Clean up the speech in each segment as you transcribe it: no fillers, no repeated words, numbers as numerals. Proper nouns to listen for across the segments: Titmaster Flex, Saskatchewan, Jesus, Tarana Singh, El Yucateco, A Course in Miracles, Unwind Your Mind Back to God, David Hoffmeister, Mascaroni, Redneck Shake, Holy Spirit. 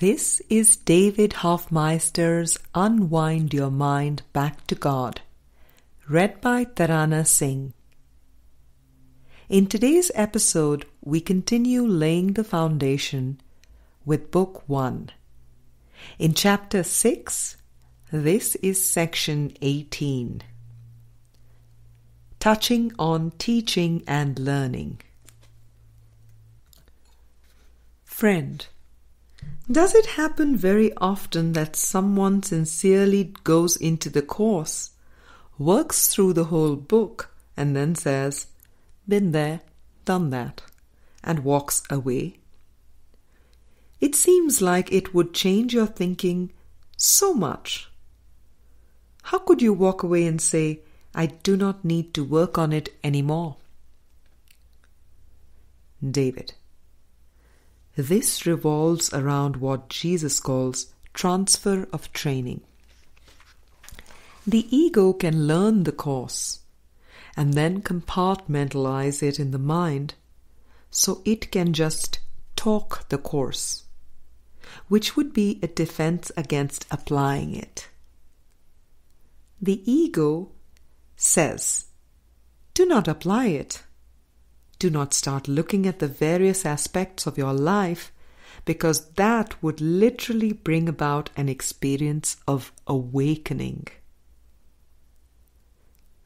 This is David Hoffmeister's Unwind Your Mind Back to God, read by Tarana Singh. In today's episode, we continue laying the foundation with Book 1. In Chapter 6, this is Section 18. Touching on Teaching and Learning. Friend, does it happen very often that someone sincerely goes into the course, works through the whole book, and then says, "Been there, done that," and walks away? It seems like it would change your thinking so much. How could you walk away and say, "I do not need to work on it anymore"? David, this revolves around what Jesus calls transfer of training. The ego can learn the course and then compartmentalize it in the mind, so it can just talk the course, which would be a defense against applying it. The ego says, "Do not apply it. Do not start looking at the various aspects of your life, because that would literally bring about an experience of awakening."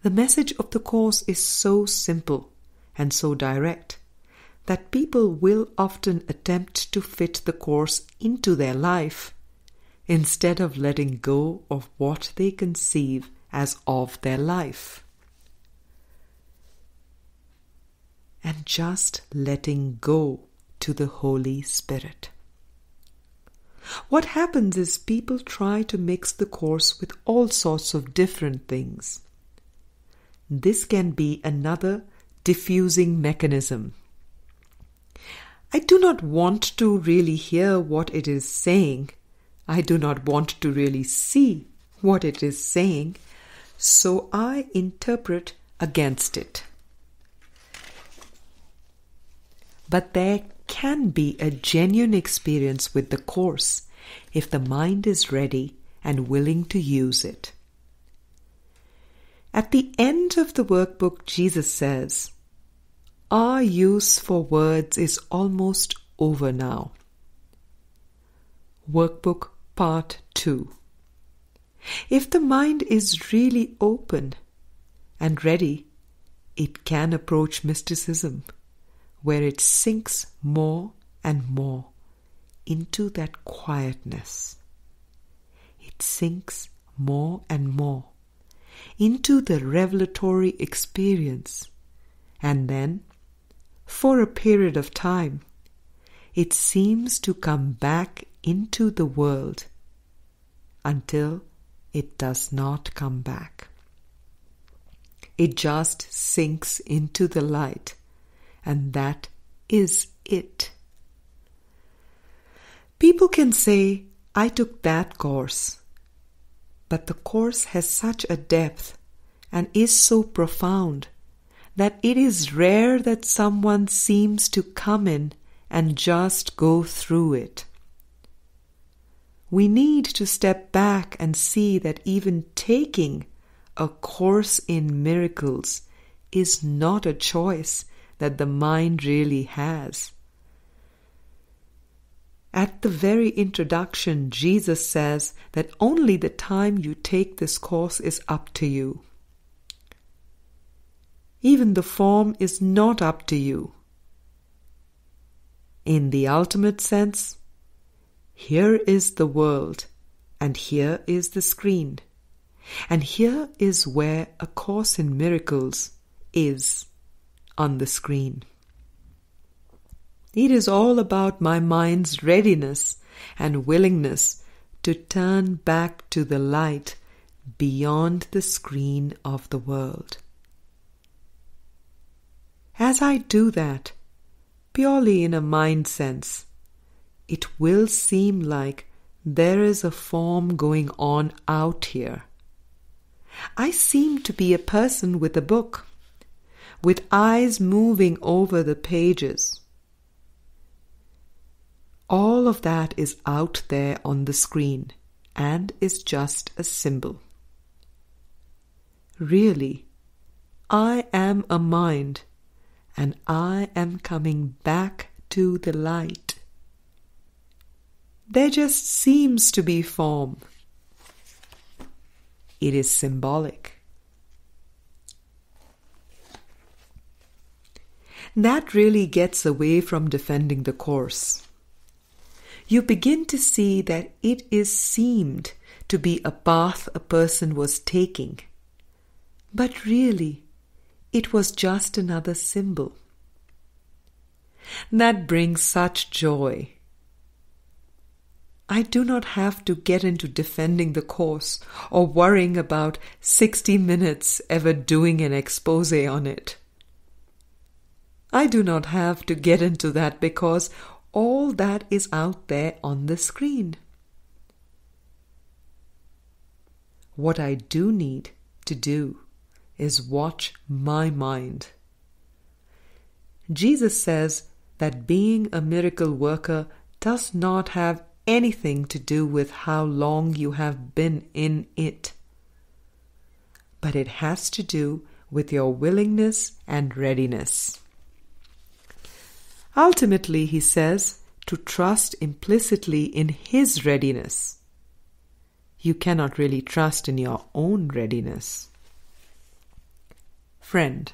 The message of the Course is so simple and so direct that people will often attempt to fit the Course into their life instead of letting go of what they conceive as of their life, and just letting go to the Holy Spirit. What happens is people try to mix the course with all sorts of different things. This can be another diffusing mechanism. I do not want to really hear what it is saying. I do not want to really see what it is saying. So I interpret against it. But there can be a genuine experience with the Course if the mind is ready and willing to use it. At the end of the workbook, Jesus says, "Our use for words is almost over now." Workbook Part 2. If the mind is really open and ready, it can approach mysticism, where it sinks more and more into that quietness. It sinks more and more into the revelatory experience, and then, for a period of time, it seems to come back into the world until it does not come back. It just sinks into the light. And that is it. People can say, "I took that course." But the course has such a depth and is so profound that it is rare that someone seems to come in and just go through it. We need to step back and see that even taking a course in miracles is not a choice that the mind really has. At the very introduction, Jesus says that only the time you take this course is up to you. Even the form is not up to you. In the ultimate sense, here is the world, and here is the screen, and here is where A Course in Miracles is on the screen. It is all about my mind's readiness and willingness to turn back to the light beyond the screen of the world. As I do that, purely in a mind sense, it will seem like there is a form going on out here. I seem to be a person with a book, with eyes moving over the pages. All of that is out there on the screen and is just a symbol. Really, I am a mind and I am coming back to the light. There just seems to be form. It is symbolic. That really gets away from defending the Course. You begin to see that it is seemed to be a path a person was taking. But really, it was just another symbol. That brings such joy. I do not have to get into defending the Course or worrying about 60 Minutes ever doing an expose on it. I do not have to get into that because all that is out there on the screen. What I do need to do is watch my mind. Jesus says that being a miracle worker does not have anything to do with how long you have been in it, but it has to do with your willingness and readiness. Ultimately, he says, to trust implicitly in his readiness. You cannot really trust in your own readiness. Friend,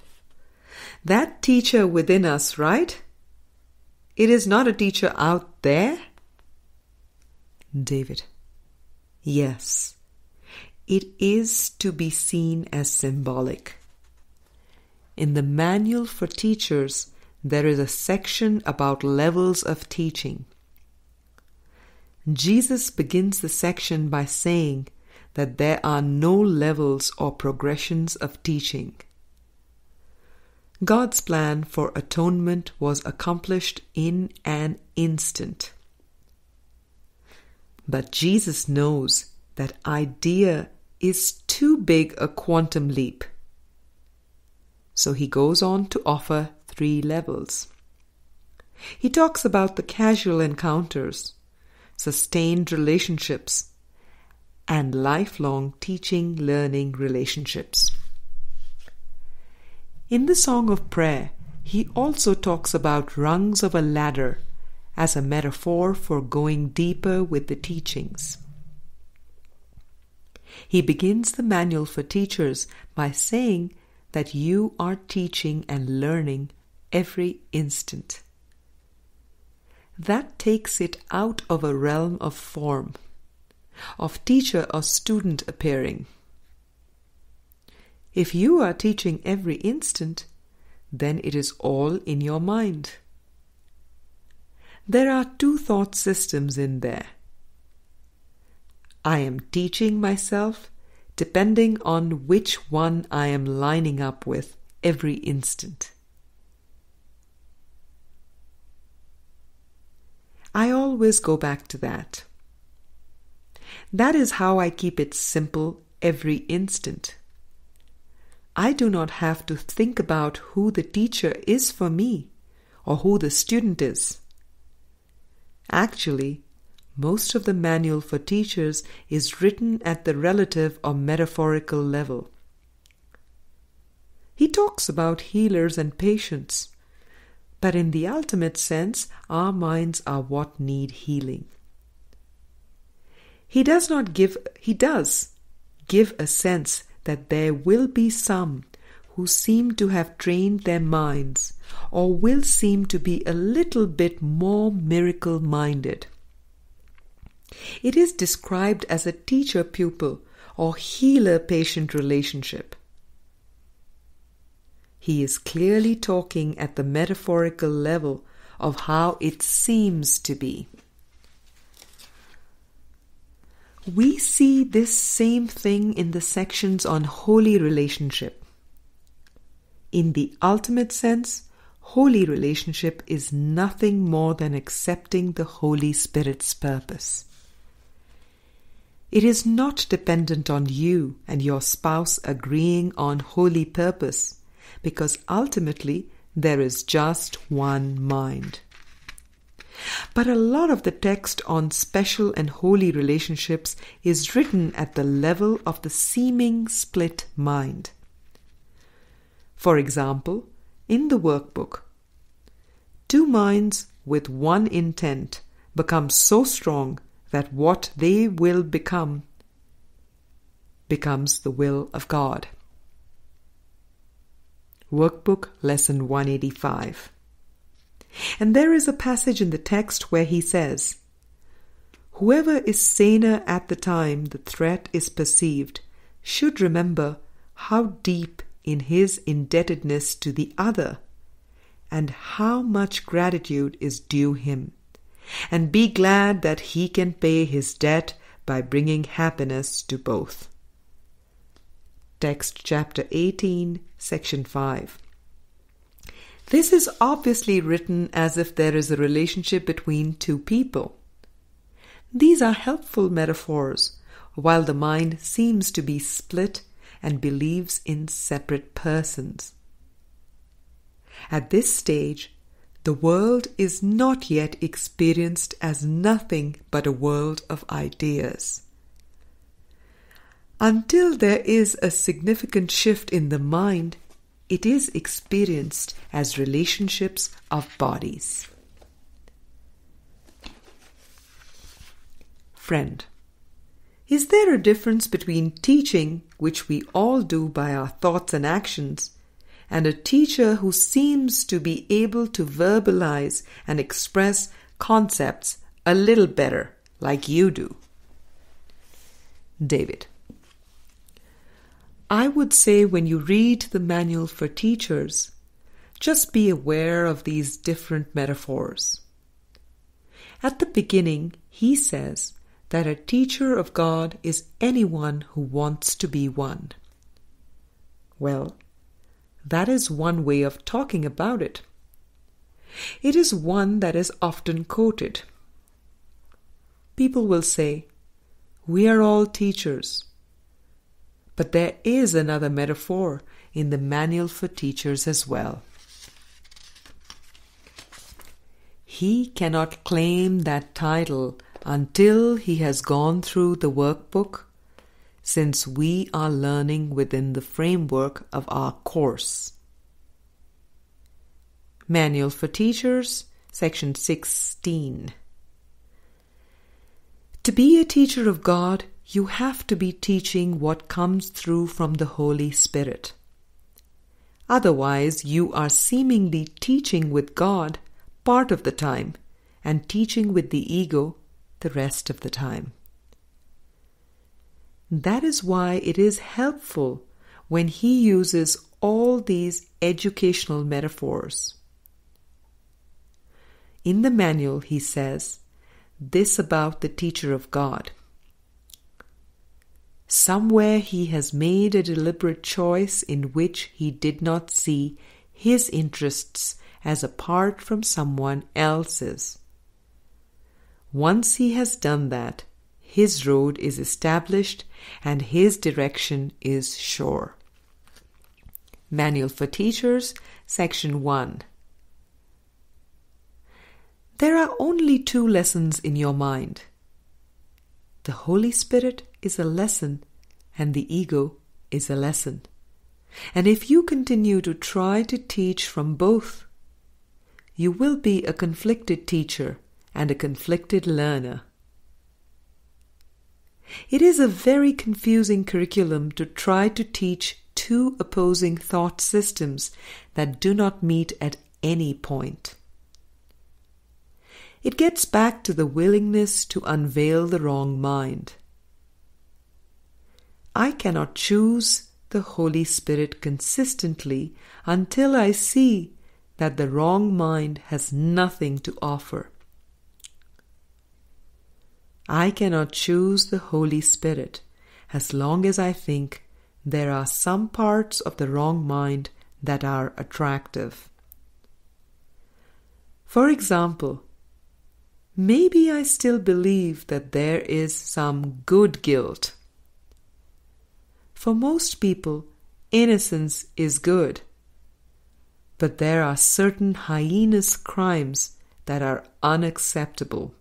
that teacher within us, right? It is not a teacher out there? David, yes, it is to be seen as symbolic. In the manual for teachers, there is a section about levels of teaching. Jesus begins the section by saying that there are no levels or progressions of teaching. God's plan for atonement was accomplished in an instant. But Jesus knows that idea is too big a quantum leap. So he goes on to offer 3 levels. He talks about the casual encounters, sustained relationships, and lifelong teaching, learning relationships. In the Song of Prayer, he also talks about rungs of a ladder as a metaphor for going deeper with the teachings. He begins the manual for teachers by saying that you are teaching and learning every instant. That takes it out of a realm of form, of teacher or student appearing. If you are teaching every instant, then it is all in your mind. There are 2 thought systems in there. I am teaching myself, depending on which one I am lining up with every instant. I always go back to that. That is how I keep it simple every instant. I do not have to think about who the teacher is for me or who the student is. Actually, most of the manual for teachers is written at the relative or metaphorical level. He talks about healers and patients, but in the ultimate sense, our minds are what need healing. He does give a sense that there will be some who seem to have trained their minds or will seem to be a little bit more miracle-minded. It is described as a teacher-pupil or healer-patient relationship. He is clearly talking at the metaphorical level of how it seems to be. We see this same thing in the sections on holy relationship. In the ultimate sense, holy relationship is nothing more than accepting the Holy Spirit's purpose. It is not dependent on you and your spouse agreeing on holy purpose, because ultimately there is just one mind. But a lot of the text on special and holy relationships is written at the level of the seeming split mind. For example, in the workbook, two minds with one intent become so strong that what they will become becomes the will of God. Workbook Lesson 185. And there is a passage in the text where he says, "Whoever is saner at the time the threat is perceived should remember how deep in his indebtedness to the other and how much gratitude is due him, and be glad that he can pay his debt by bringing happiness to both." Text chapter 18, section 5. This is obviously written as if there is a relationship between two people. These are helpful metaphors, while the mind seems to be split and believes in separate persons. At this stage, the world is not yet experienced as nothing but a world of ideas. Until there is a significant shift in the mind, it is experienced as relationships of bodies. Friend, is there a difference between teaching, which we all do by our thoughts and actions, and a teacher who seems to be able to verbalize and express concepts a little better, like you do? David, I would say when you read the manual for teachers, just be aware of these different metaphors. At the beginning, he says that a teacher of God is anyone who wants to be one. Well, that is one way of talking about it. It is one that is often quoted. People will say, "We are all teachers." But there is another metaphor in the manual for teachers as well. He cannot claim that title until he has gone through the workbook, since we are learning within the framework of our course. Manual for Teachers, Section 16. To be a teacher of God, you have to be teaching what comes through from the Holy Spirit. Otherwise, you are seemingly teaching with God part of the time and teaching with the ego the rest of the time. That is why it is helpful when he uses all these educational metaphors. In the manual, he says this about the teacher of God. Somewhere he has made a deliberate choice in which he did not see his interests as apart from someone else's. Once he has done that, his road is established and his direction is sure. Manual for Teachers, Section 1. There are only two lessons in your mind. The Holy Spirit is a lesson and the ego is a lesson. And if you continue to try to teach from both, you will be a conflicted teacher and a conflicted learner. It is a very confusing curriculum to try to teach two opposing thought systems that do not meet at any point. It gets back to the willingness to unveil the wrong mind. I cannot choose the Holy Spirit consistently until I see that the wrong mind has nothing to offer. I cannot choose the Holy Spirit as long as I think there are some parts of the wrong mind that are attractive. For example, maybe I still believe that there is some good guilt. For most people, innocence is good. But there are certain heinous crimes that are unacceptable.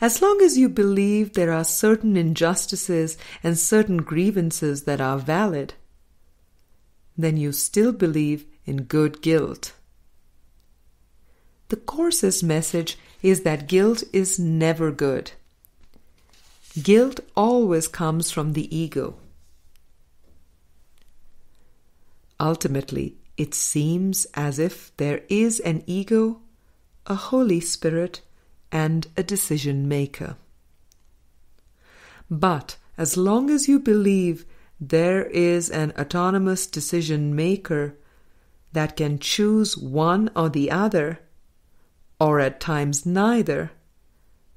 As long as you believe there are certain injustices and certain grievances that are valid, then you still believe in good guilt. The Course's message is that guilt is never good. Guilt always comes from the ego. Ultimately, it seems as if there is an ego, a Holy Spirit, and a decision maker. But as long as you believe there is an autonomous decision maker that can choose one or the other, or at times neither,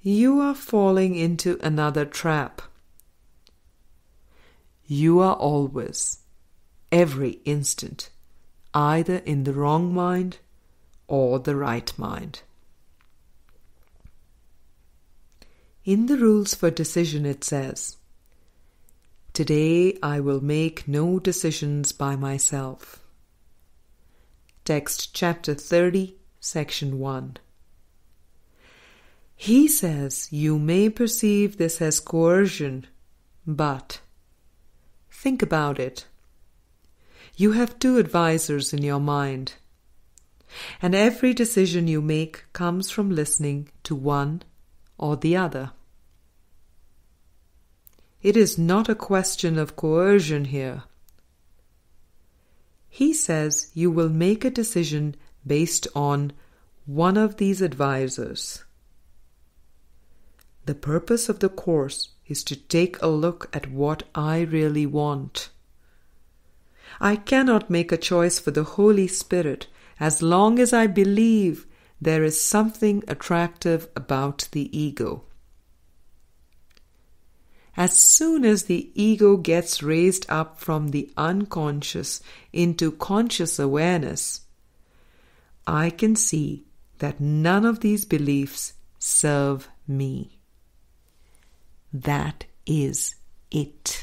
you are falling into another trap. You are always, every instant, either in the wrong mind or the right mind. In the rules for decision it says, "Today I will make no decisions by myself." Text chapter 30, section 1. He says you may perceive this as coercion, but think about it. You have two advisors in your mind, and every decision you make comes from listening to one or the other. It is not a question of coercion here. He says you will make a decision based on one of these advisors. The purpose of the Course is to take a look at what I really want. I cannot make a choice for the Holy Spirit as long as I believe there is something attractive about the ego. As soon as the ego gets raised up from the unconscious into conscious awareness, I can see that none of these beliefs serve me. That is it.